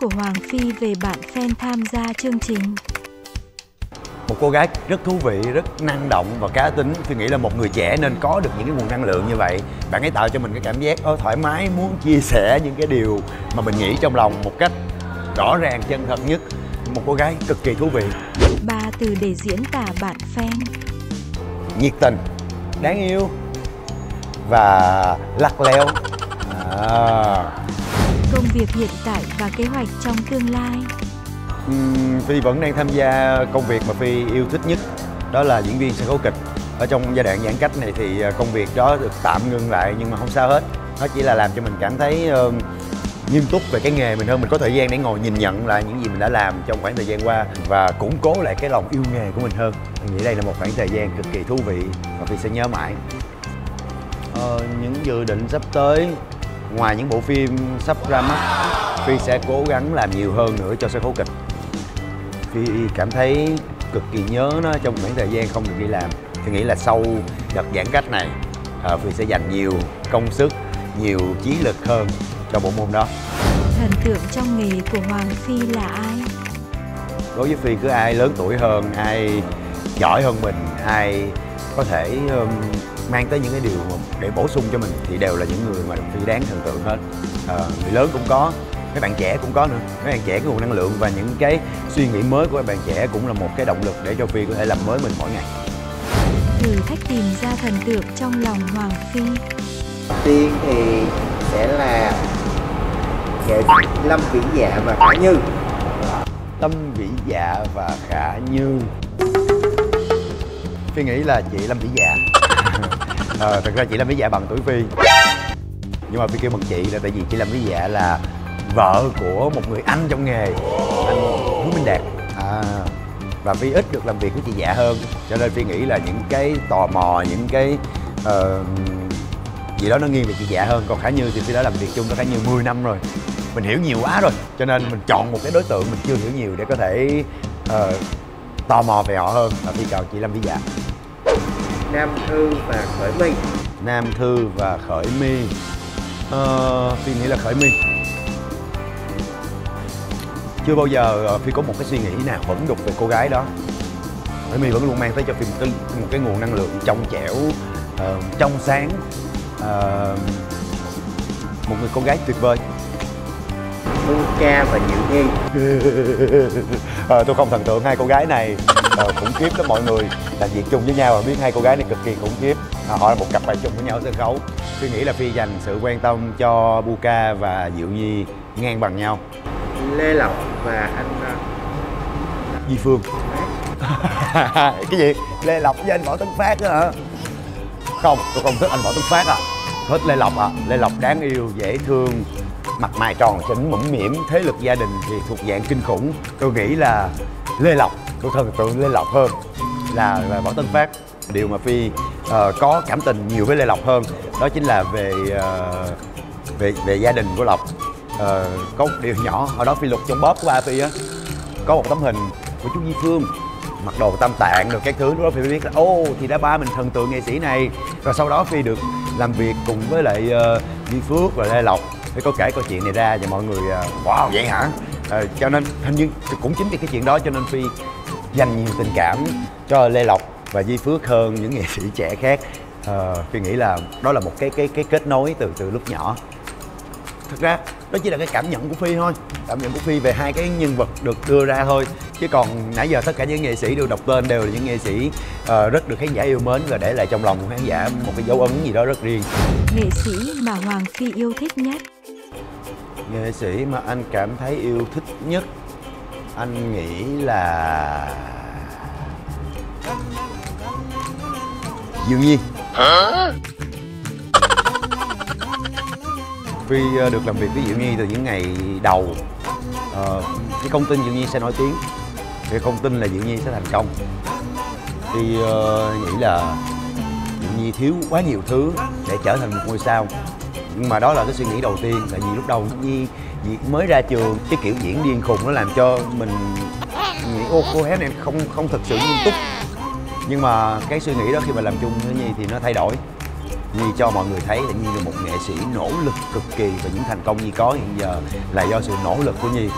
thích của Hoàng Phi về bạn fan tham gia chương trình? Một cô gái rất thú vị, rất năng động và cá tính. Phi nghĩ là một người trẻ nên có được những cái nguồn năng lượng như vậy. Bạn ấy tạo cho mình cái cảm giác thoải mái, muốn chia sẻ những cái điều mà mình nghĩ trong lòng một cách rõ ràng, chân thật nhất. Một cô gái cực kỳ thú vị. 3 từ để diễn tả bạn fan: nhiệt tình, đáng yêu và lắc léo. Công việc hiện tại và kế hoạch trong tương lai? Phi vẫn đang tham gia công việc mà Phi yêu thích nhất, đó là diễn viên sân khấu kịch. Ở trong giai đoạn giãn cách này thì công việc đó được tạm ngưng lại, nhưng mà không sao hết. Nó chỉ là làm cho mình cảm thấy nghiêm túc về cái nghề mình hơn. Mình có thời gian để ngồi nhìn nhận lại những gì mình đã làm trong khoảng thời gian qua và củng cố lại cái lòng yêu nghề của mình hơn. Mình nghĩ đây là một khoảng thời gian cực kỳ thú vị và Phi sẽ nhớ mãi. Những dự định sắp tới, ngoài những bộ phim sắp ra mắt, Phi sẽ cố gắng làm nhiều hơn nữa cho sân khấu kịch. Phi cảm thấy cực kỳ nhớ nó trong khoảng thời gian không được đi làm. Phi nghĩ là sau đợt giãn cách này, Phi sẽ dành nhiều công sức, nhiều trí lực hơn cho bộ môn đó. Thần tượng trong nghề của Hoàng Phi là ai? Đối với Phi, cứ ai lớn tuổi hơn, ai giỏi hơn mình, ai có thể mang tới những cái điều để bổ sung cho mình thì đều là những người mà Phi đáng thần tượng hết. Người lớn cũng có, các bạn trẻ cũng có nữa. Các bạn trẻ có nguồn năng lượng và những cái suy nghĩ mới của các bạn trẻ cũng là một cái động lực để cho Phi có thể làm mới mình mỗi ngày. Thử thách tìm ra thần tượng trong lòng Hoàng Phi. Tiên thì sẽ là nghệ sĩ Lâm Vĩ Dạ và Khả Như. Lâm Vĩ Dạ và Khả Như. Phi nghĩ là chị Lâm Vĩ Dạ. Thật ra chị Lâm Vĩ Dạ bằng tuổi Phi, nhưng mà Phi kêu bằng chị là tại vì chị Lâm Vĩ Dạ là vợ của một người anh trong nghề, anh Nú Minh Đạt. Và Phi ít được làm việc với chị Dạ hơn, cho nên Phi nghĩ là những cái tò mò, những cái gì đó nó nghiêng về chị Dạ hơn. Còn Khả Như thì Phi đã làm việc chung với Khả Như 10 năm rồi, mình hiểu nhiều quá rồi, cho nên mình chọn một cái đối tượng mình chưa hiểu nhiều để có thể tò mò về họ hơn, và Phi chọn chị Lâm Vĩ Dạ. Nam Thư và Khởi My. Nam Thư và Khởi My, Phi nghĩ là Khởi My. Chưa bao giờ Phi có một cái suy nghĩ nào vẫn đục về cô gái đó. Khởi My vẫn luôn mang tới cho Phi một cái nguồn năng lượng trong trẻo, trong sáng, một người cô gái tuyệt vời. Xuân Ca và Diệu Nhi. Tôi không thần tượng hai cô gái này. Khủng khiếp lắm, mọi người làm việc chung với nhau và biết hai cô gái này cực kỳ khủng khiếp. Họ là một cặp bài chung với nhau ở sân khấu. Tôi nghĩ là Phi dành sự quan tâm cho Buka và Diệu Nhi ngang bằng nhau. Lê Lộc và anh Duy Phương. Cái gì? Lê Lộc với anh Võ Tấn Phát đó hả? Không, tôi không thích anh Võ Tấn Phát à. Thích Lê Lộc à. Lê Lộc đáng yêu, dễ thương, mặt mày tròn chỉnh, mũm mỉm. Thế lực gia đình thì thuộc dạng kinh khủng. Tôi nghĩ là Lê Lộc, tôi thần tượng Lê Lộc hơn là Võ Tấn Phát. Điều mà Phi có cảm tình nhiều với Lê Lộc hơn đó chính là về gia đình của Lộc. Có một điều nhỏ, hồi đó Phi lục trong bóp của ba Phi á, có một tấm hình của chú Duy Phương mặc đồ Tam Tạng rồi các thứ. Lúc đó Phi biết là thì đã ba mình thần tượng nghệ sĩ này. Rồi sau đó Phi được làm việc cùng với lại Duy Phước và Lê Lộc để có kể câu chuyện này ra và mọi người wow vậy hả. Cho nên hình như cũng chính vì cái chuyện đó cho nên Phi dành nhiều tình cảm cho Lê Lộc và Duy Phước hơn những nghệ sĩ trẻ khác. Phi nghĩ là đó là một cái kết nối từ lúc nhỏ. Thật ra đó chỉ là cái cảm nhận của Phi thôi, cảm nhận của Phi về hai cái nhân vật được đưa ra thôi, chứ còn nãy giờ tất cả những nghệ sĩ được đọc tên đều là những nghệ sĩ rất được khán giả yêu mến và để lại trong lòng của khán giả một cái dấu ấn gì đó rất riêng. Nghệ sĩ mà Hoàng Phi yêu thích nhất. Nghệ sĩ mà anh cảm thấy yêu thích nhất, anh nghĩ là Diệu Nhi. Hả? Phi được làm việc với Diệu Nhi từ những ngày đầu. Phi không tin Diệu Nhi sẽ nổi tiếng, Phi không tin là Diệu Nhi sẽ thành công. Phi nghĩ là Diệu Nhi thiếu quá nhiều thứ để trở thành một ngôi sao. Nhưng mà đó là cái suy nghĩ đầu tiên, tại vì lúc đầu Nhi mới ra trường, cái kiểu diễn điên khùng nó làm cho mình nghĩ cô héo này không thực sự nghiêm túc. Nhưng mà cái suy nghĩ đó khi mà làm chung với Nhi thì nó thay đổi. Nhi cho mọi người thấy là Nhi là một nghệ sĩ nỗ lực cực kỳ, và những thành công Nhi có hiện giờ là do sự nỗ lực của Nhi,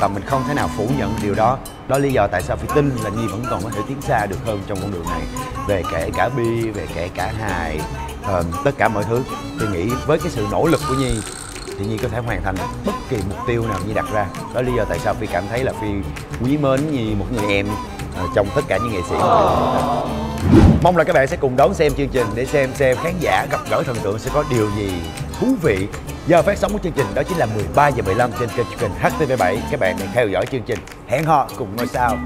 và mình không thể nào phủ nhận điều đó. Đó lý do tại sao Phi tin là Nhi vẫn còn có thể tiến xa được hơn trong con đường này, về kể cả bi, về kể cả hài, tất cả mọi thứ. Tôi nghĩ với cái sự nỗ lực của Nhi thì Nhi có thể hoàn thành bất kỳ mục tiêu nào Nhi đặt ra. Đó lý do tại sao Phi cảm thấy là Phi quý mến Nhi, một người em trong tất cả những nghệ sĩ. Mong là các bạn sẽ cùng đón xem chương trình để xem khán giả gặp gỡ thần tượng sẽ có điều gì thú vị. Giờ phát sóng của chương trình đó chính là 13h15 trên kênh HTV7. Các bạn hãy theo dõi chương trình Hẹn Hò Cùng Ngôi Sao.